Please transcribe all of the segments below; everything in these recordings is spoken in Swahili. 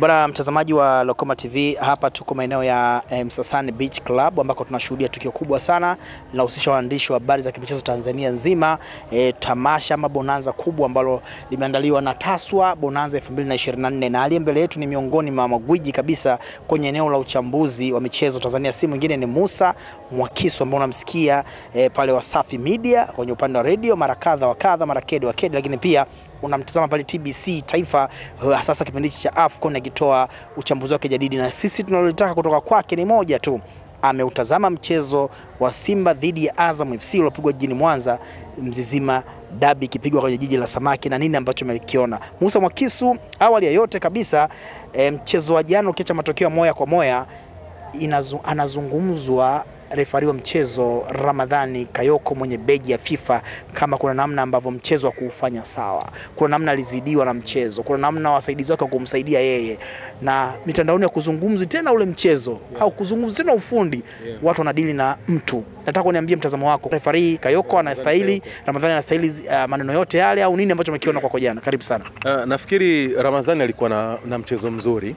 Bwana mtazamaji wa Lokoma TV, hapa tuko maeneo ya Msasani Beach Club ambako tunashuhudia tukio kubwa sana la usisha waandishi wa habari za kimichezo Tanzania nzima, tamasha ama bonanza kubwa ambalo limeandaliwa na Taswa Bonanza 2024, na aliye mbele yetu ni miongoni mwa magwiji kabisa kwenye eneo la uchambuzi wa michezo Tanzania, si mwingine ni Musa Mwakisu ambaye unamsikia pale wa Safi Media kwenye upande wa radio mara kadha wa kadha, mara kedi wa kedi, lakini pia unamtazama pale TBC Taifa sasa kipindi cha AFCON akitoa uchambuzi wake jadidi, na sisi tunalolitaka kutoka kwake ni moja tu. Ameutazama mchezo wa Simba dhidi ya Azam FC uliopigwa jijini Mwanza, Mzizima Dabi kipigwa kwenye jiji la Samaki, na nini ambacho melikiona. Musa Mwakisu, awali ya yote kabisa, mchezo wa jana ukiacha matokeo moja kwa moja, anazungumzwa refari wa mchezo Ramadhani Kayoko mwenye beji ya FIFA kama kuna namna ambavyo mchezo wa kuufanya sawa, kuna namna alizidiwa na mchezo, kuna namna wasaidizi wake kumsaidia yeye, na mitandaoni ya kuzungumzi tena ule mchezo au kuzungumzi tena ufundi, watu wanadili na mtu. Nataka uniambie mtazamo wako, refari Kayoko anastahili, Ramadhani anastahili maneno yote yale, au nini ambacho umekiona kwako jana? Karibu sana. Nafikiri Ramadhani alikuwa na mchezo mzuri,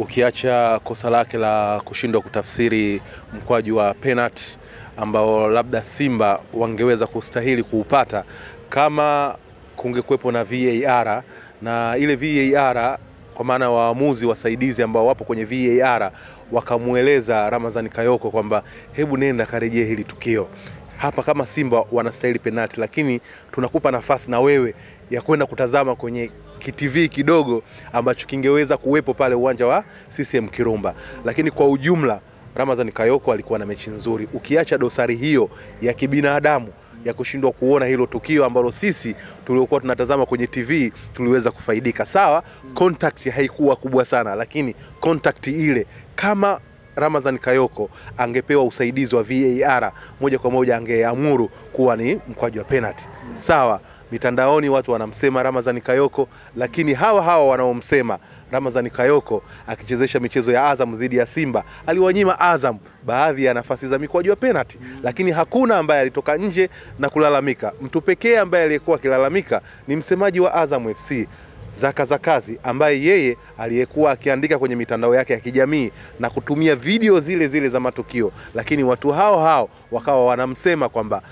ukiacha kosa lake la kushindwa kutafsiri mkwaju wa penalty ambao labda Simba wangeweza kustahili kuupata kama kungekuepo na VAR, na ile VAR kwa maana waamuzi wasaidizi ambao wapo kwenye VAR wakamueleza Ramadhani Kayoko kwamba hebu nenda karejee hili tukio, hapa kama Simba wanastahili penalty, lakini tunakupa nafasi na wewe ya kwenda kutazama kwenye TV kidogo ambacho kingeweza kuwepo pale uwanja wa CCM Kirumba. Lakini kwa ujumla Ramadhani Kayoko alikuwa na mechi nzuri, ukiacha dosari hiyo ya kibinadamu ya kushindwa kuona hilo tukio ambalo sisi tuliokuwa tunatazama kwenye TV tuliweza kufaidika. Sawa, contact haikuwa kubwa sana, lakini contact ile kama Ramadhani Kayoko angepewa usaidizi wa VAR moja kwa moja angeamuru kuwa ni mkwaju wa penalty. Sawa, mitandaoni watu wanamsema Ramadhani Kayoko, lakini hawa wanaomsema Ramadhani Kayoko akichezesha michezo ya Azam dhidi ya Simba aliwanyima Azam baadhi ya nafasi za mikwaju ya penalty, lakini hakuna ambaye alitoka nje na kulalamika. Mtu pekee ambaye aliyekuwa akilalamika ni msemaji wa Azam FC Zaka Zakazi, ambaye yeye aliyekuwa akiandika kwenye mitandao yake ya kijamii na kutumia video zile za matukio, lakini watu hao wakawa wanamsema kwamba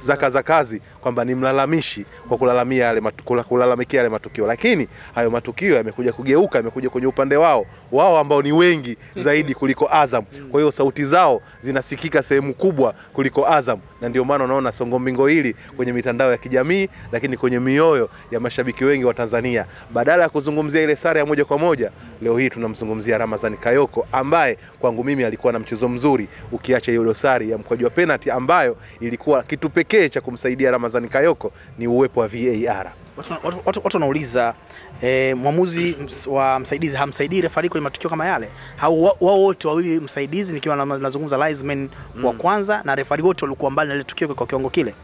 Zaka Zakazi kwamba ni mlalamishi kwa kulalamikia yale matukio. Lakini hayo matukio yamekuja kugeuka, yamekuja kwenye upande wao ambao ni wengi zaidi kuliko Azam, kwa hiyo sauti zao zinasikika sehemu kubwa kuliko Azam, na ndio maana unaona songo mbingo hili kwenye mitandao ya kijamii, lakini kwenye mioyo ya mashabiki wengi wa Tanzania. Badala ya kuzungumzia ile sare ya moja kwa moja, leo hii tunamzungumzia Ramadhani Kayoko ambaye kwangu mimi alikuwa na mchezo mzuri, ukiacha hiyo dosari ya mkwaju wa penalty ambayo ilikuwa kitu pekee cha kumsaidia Ramadhani Kayoko ni uwepo wa VAR. Watu wanauliza mwamuzi wa msaidizi hamsaidii refari kwenye matukio kama yale. Wao wote wawili, msaidizi nikiwa nazungumza linesman wa kwanza na refari, wote walikuwa mbali na ile tukio kwa kiongo kile.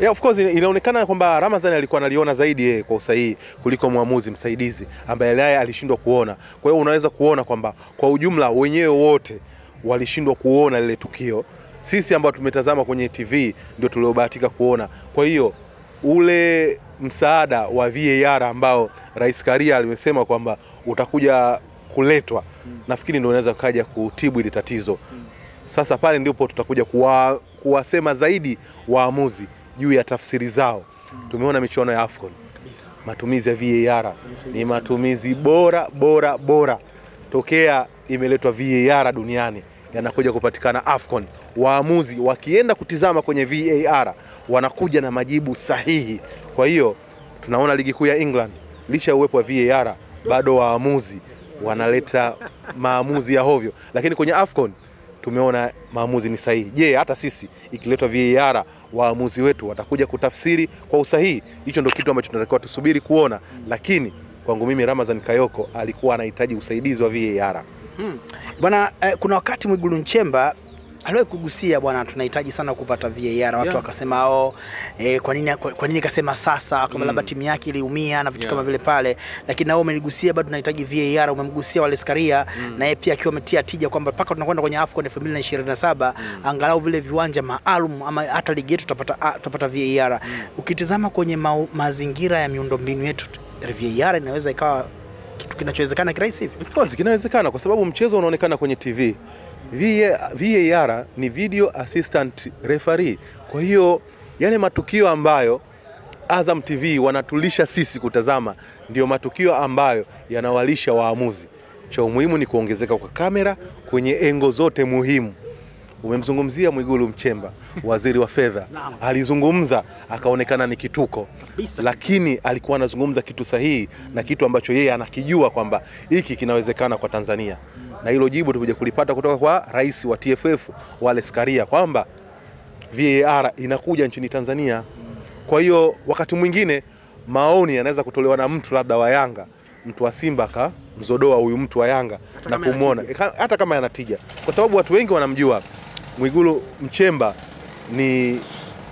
Yeah, of course inaonekana kwamba Ramadhani alikuwa analiona zaidi yeye kwa usahihi kuliko mwamuzi msaidizi ambaye naye alishindwa kuona. Kwa hiyo unaweza kuona kwamba kwa ujumla wenyewe wote walishindwa kuona ile tukio. Sisi ambao tumetazama kwenye TV ndio tuliobahatika kuona. Kwa hiyo ule msaada wa VAR ambao Rais Karia alimesema kwamba utakuja kuletwa, nafikiri ndio unaweza kaja kutibu ile tatizo. Sasa pale ndipo tutakuja kuwasema zaidi waamuzi juu ya tafsiri zao. Tumeona michuano ya AFCON, matumizi ya VAR ni matumizi bora tokea imeletwa VAR duniani. Yanakuja kupatikana AFCON, waamuzi wakienda kutizama kwenye VAR wanakuja na majibu sahihi. Kwa hiyo tunaona ligi kuu ya England licha uwepo wa VAR bado waamuzi wanaleta maamuzi ya hovyo, lakini kwenye AFCON tumeona maamuzi ni sahihi. Je, hata sisi ikiletwa VAR waamuzi wetu watakuja kutafsiri kwa usahihi? Hicho ndio kitu ambacho tunatakiwa tusubiri kuona, lakini kwangu mimi Ramadhani Kayoko alikuwa anahitaji usaidizi wa VAR. Bwana, kuna wakati Mwigulu Mchemba aliwe kugusia bwana tunahitaji sana kupata VAR, watu wakasema kwa nini kasema sasa kama labda timu yake iliumia na vitu kama vile pale, lakini nao umenigusia bado tunahitaji VAR. Umemgusia Wallace Karia na yeye pia akiwa ametia tija kwamba paka tunakwenda kwenye AFCON 2027 angalau vile viwanja maalum ama hata ligi yetu tutapata VAR. Ukitizama kwenye mazingira ya miundombinu yetu, VAR inaweza ikawa kitu kinachowezekana kirahisi hivi? Of course kinawezekana kwa sababu mchezo unaonekana kwenye TV. VAR ni video assistant referee. Kwa hiyo yale matukio ambayo Azam TV wanatulisha sisi kutazama ndio matukio ambayo yanawalisha waamuzi. Cha muhimu ni kuongezeka kwa kamera kwenye engo zote muhimu. Umemzungumzia Mwigulu Mchemba, waziri wa fedha. Alizungumza akaonekana ni kituko, lakini alikuwa anazungumza kitu sahihi na kitu ambacho yeye anakijua kwamba hiki kinawezekana kwa Tanzania. Na hilo jibu tulikuja kulipata kutoka kwa rais wa TFF Wallace Karia kwamba VAR inakuja nchini Tanzania. Kwa hiyo wakati mwingine maoni yanaweza kutolewa na mtu labda wa Yanga, mtu wa Simba ka mzodoa huyu mtu wa Yanga na kumuona hata kama yanatija, kwa sababu watu wengi wanamjua Mwigulu Mchemba ni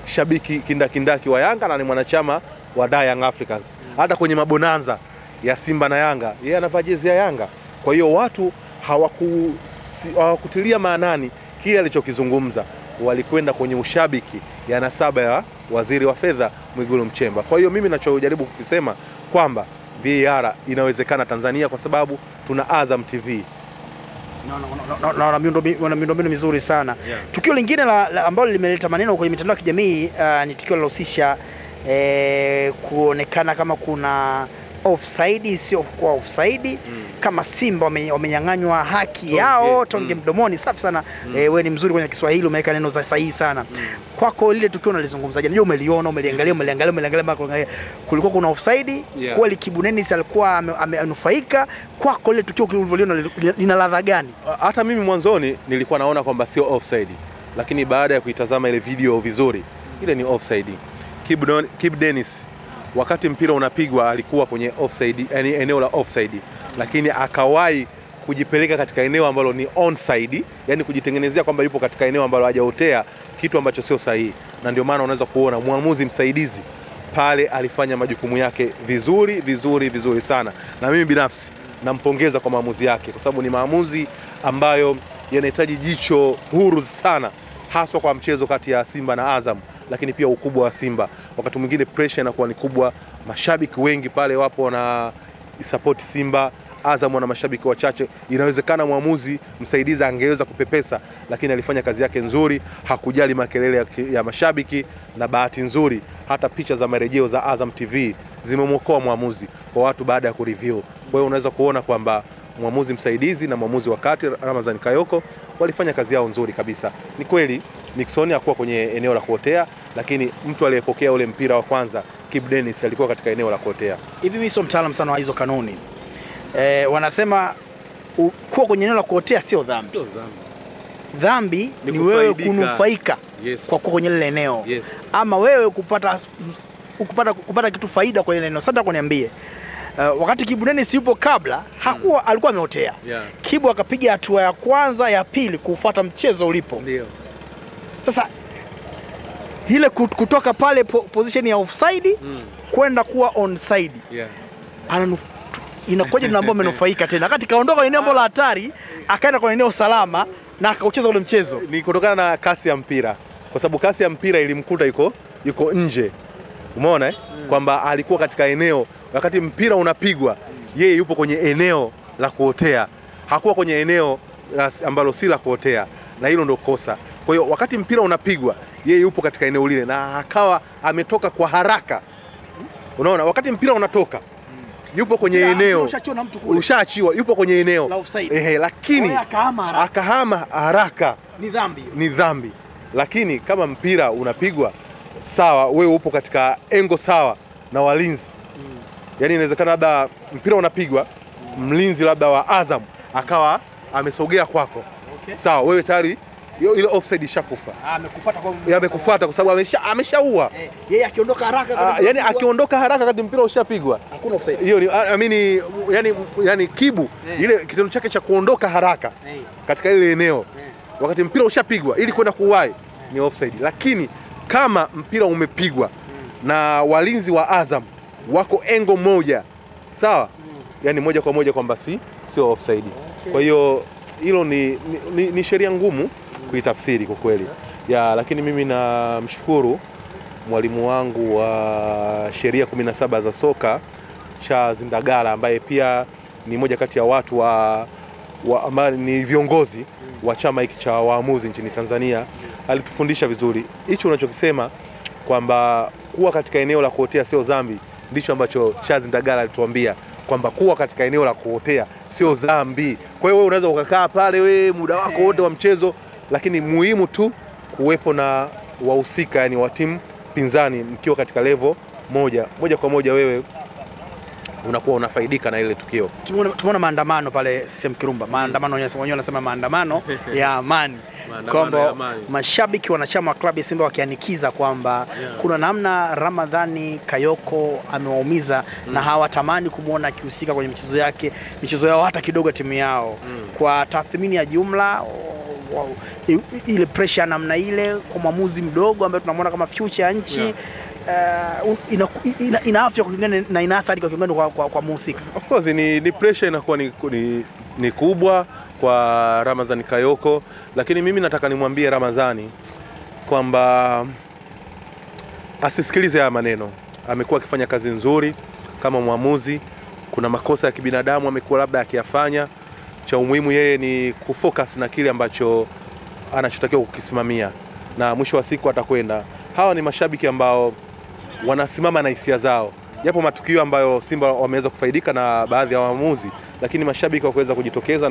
shabiki kindakindaki wa Yanga na ni mwanachama wa Young Africans. Hata kwenye mabonanza ya Simba na Yanga yeye anavaa jezi ya Yanga. Kwa hiyo watu hawakutilia maanani kile alichokizungumza, walikwenda kwenye ushabiki ya nasaba ya waziri wa fedha Mwigulu Mchemba. Kwa hiyo mimi ninachojaribu kusema kwamba VAR inawezekana Tanzania kwa sababu tuna Azam TV. Wana miundombinu mizuri sana. Yeah. Tukio lingine ambalo limeleta maneno kwenye mitandao ya kijamii ni tukio lilohusisha kuonekana kama kuna offside, sio kwa offside, kama Simba wamenyang'anywa haki yao, tonge mdomoni. Safi sana. Wewe ni mzuri kwenye Kiswahili, umeweka neno za sahihi sana. Kwako lile tukio unalizungumzaje? Najua umeliona, umeliangalia, kulikuwa kuna offside, kwa Kibu Denis alikuwa amenufaika. Kwako lile tukio ulivyoliona lina ladha gani? Hata mimi mwanzoni nilikuwa naona kwamba sio offside, lakini baada ya kuitazama ile video vizuri, ile ni offside. Kibu Denis wakati mpira unapigwa alikuwa kwenye offside, yani eneo la offside, lakini akawahi kujipeleka katika eneo ambalo ni onside, yani kujitengenezea kwamba yupo katika eneo ambalo hajaotea, kitu ambacho sio sahihi. Na ndio maana unaweza kuona muamuzi msaidizi pale alifanya majukumu yake vizuri sana. Na mimi binafsi nampongeza kwa maamuzi yake kwa sababu ni maamuzi ambayo yanahitaji jicho huru sana, haswa kwa mchezo kati ya Simba na Azam, lakini pia ukubwa wa Simba. Wakati mwingine pressure inakuwa ni kubwa, mashabiki wengi pale wapo na support Simba, Azam wana mashabiki wachache. Inawezekana muamuzi msaidizi angeweza kupepesa, lakini alifanya kazi yake nzuri, hakujali makelele ya mashabiki. Na bahati nzuri hata picha za marejeo za Azam TV zimemwokoa muamuzi kwa watu baada ya kureview. Kwa hiyo unaweza kuona kwamba muamuzi msaidizi na muamuzi wa kati Ramadhani Kayoko walifanya kazi yao nzuri kabisa. Ni kweli Nixon hakuwa kwenye eneo la kuotea, lakini mtu aliyepokea ule mpira wa kwanza Kibu Denis alikuwa katika eneo la kuotea. Hivi mimi sio mtaalamu sana wa hizo kanuni. Wanasema kuwa kwenye eneo la kuotea sio dhambi. Sio dhambi. Dhambi ni wewe kunufaika, yes, kwa kuwa kwenye lile eneo. Yes. Ama wewe kupata kitu faida kwa ile eneo. Sasa niambie. Wakati Kibu Denis yupo kabla hakuwa alikuwa ameotea. Yeah. Kibu akapiga hatua ya kwanza ya pili kufuata mchezo ulipo. Ndio. Sasa hile kutoka pale position ya offside kwenda kuwa onside. Yeah. Inakuja na ambao amenufaika tena. Wakati kaondoka eneo la hatari, akaenda kwa eneo salama na akaucheza ule mchezo. Ni kutokana na kasi ya mpira. Kwa sababu kasi ya mpira ilimkuta yuko nje. Umeona kwamba alikuwa katika eneo wakati mpira unapigwa, yeye yupo kwenye eneo la kuotea. Hakuwa kwenye eneo ambalo si la kuotea, na hilo ndio kosa. Kwa hiyo wakati mpira unapigwa yeye yupo katika eneo lile na akawa ametoka kwa haraka. Unaona wakati mpira unatoka yupo kwenye eneo, ushachiwa, yupo kwenye eneo lakini akahama haraka. Ni dhambi. Ni dhambi. Lakini kama mpira unapigwa sawa, wewe upo katika engo sawa na walinzi. Yaani inawezekana labda mpira unapigwa mlinzi labda wa Azam akawa amesogea kwako. Sawa, wewe tayari ile offside ishakufa. Amekufuata kwa sababu ameshaua. Yeye akiondoka haraka, yani akiondoka haraka kati mpira ushapigwa. Hakuna offside. Hiyo ni yani Kibu ile kitendo chake cha kuondoka haraka katika ile eneo wakati mpira ushapigwa ili kwenda kuwahi ni offside. Lakini kama mpira umepigwa na walinzi wa Azam wako engo moja, sawa? Yani moja kwa moja kwamba sio offside. Kwa hiyo hilo ni sheria ngumu kuitafsiri kwa kweli. Ya, lakini mimi na mshukuru mwalimu wangu wa sheria 17 za soka cha Indagala ambaye pia ni moja kati ya watu ambao ni viongozi wa chama hiki cha waamuzi nchini Tanzania. Alitufundisha vizuri. Hicho unachokisema kwamba kuwa katika eneo la kuotea sio dhambi, ndicho ambacho Charles Ndagala alituambia, kwamba kuwa katika eneo la kuotea sio dhambi. Kwa hiyo wewe unaweza ukakaa pale wewe muda wako wote wa mchezo, lakini muhimu tu kuwepo na wahusika, yani wa timu pinzani, mkiwa katika level moja kwa moja wewe unakuwa unafaidika na ile tukio. Tumeona maandamano pale CCM Kirumba. Maandamano wenyewe wanasema maandamano ya amani. Kwamba mashabiki wanachama wa klabu ya Simba wakianikiza kwamba kuna namna Ramadhani Kayoko amewaumiza na hawatamani kumuona akihusika kwenye michezo yake, michezo yao hata kidogo timu yao. Kwa tathmini ya jumla, ile pressure namna ile kwa mwamuzi mdogo ambaye tunamwona kama future ya nchi, ina afya kwa kingine na ina athari kwa kingine kwa muziki. Of course ni pressure inakuwa ni kubwa kwa Ramadhani Kayoko, lakini mimi nataka nimwambie Ramadhani kwamba asisikilize haya maneno. Amekuwa akifanya kazi nzuri kama mwamuzi. Kuna makosa ya kibinadamu amekuwa labda akiyafanya. Cha umuhimu yeye ni kufocus na kile ambacho anachotakiwa kukisimamia, na mwisho wa siku atakwenda. Hawa ni mashabiki ambao wanasimama na hisia zao. Japo matukio ambayo Simba wameweza kufaidika na baadhi ya waamuzi, lakini mashabiki wakaweza kujitokeza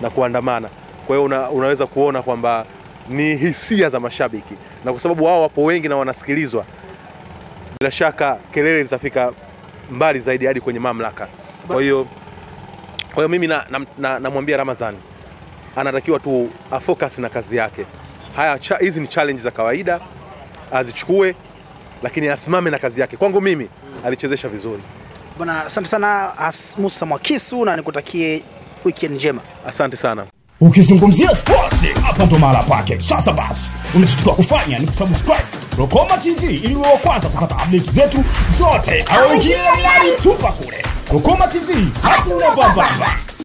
na kuandamana. Kwa hiyo unaweza kuona kwamba ni hisia za mashabiki, na kwa sababu wao wapo wengi na wanasikilizwa, bila shaka kelele zitafika mbali zaidi hadi kwenye mamlaka. Kwa hiyo mimi namwambia Ramadhani anatakiwa tu afocus na kazi yake. Hizi ni challenge za kawaida, azichukue, lakini asimame na kazi yake. Kwangu mimi alichezesha vizuri. Bwana, asante sana Musa Mwakisu, na nikutakie weekend njema. Asante sana. Ukizungumzia sports hapa ndo mara pake. Sasa basi, unachotakiwa kufanya ni kusubscribe Lokoma TV ili uwe wa kwanza kupata update zetu zote. Au ingia ndani tupa kule. Lokoma TV, hapo na baba.